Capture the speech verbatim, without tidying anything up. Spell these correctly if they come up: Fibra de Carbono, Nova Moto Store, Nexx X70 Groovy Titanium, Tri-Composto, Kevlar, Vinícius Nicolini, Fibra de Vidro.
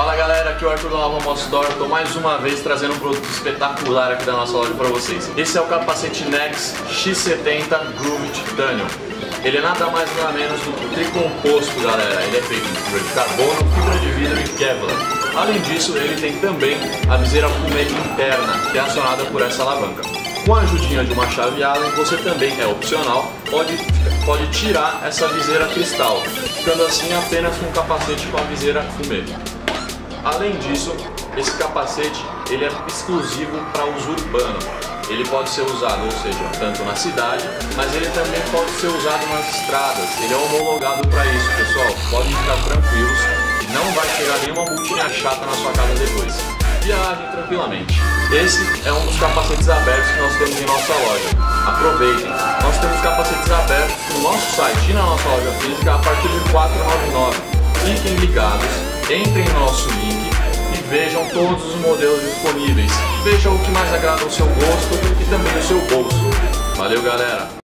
Fala galera, aqui é o Arthur da Nova Moto Store. Estou mais uma vez trazendo um produto espetacular aqui da nossa loja para vocês. Esse é o capacete Nexx X setenta Groovy Titanium. Ele é nada mais nada menos do que tricomposto, galera. Ele é feito de fibra de carbono, fibra de vidro e Kevlar. Além disso, ele tem também a viseira fumê interna, que é acionada por essa alavanca. Com a ajudinha de uma chave Allen, você também, é opcional, pode, pode tirar essa viseira cristal, ficando assim apenas com um capacete com a viseira fumê. Além disso, esse capacete ele é exclusivo para uso urbano. Ele pode ser usado, ou seja, tanto na cidade, mas ele também pode ser usado nas estradas. Ele é homologado para isso, pessoal. Podem ficar tranquilos, não vai chegar nenhuma multinha chata na sua casa depois. Viaje tranquilamente. Esse é um dos capacetes abertos que nós temos em nossa loja. Aproveitem. Nós temos capacetes abertos no nosso site e na nossa loja física a partir de quatrocentos e noventa e nove reais. Fiquem ligados. Entrem no nosso link e vejam todos os modelos disponíveis. Veja o que mais agrada o seu gosto e também o seu bolso. Valeu, galera!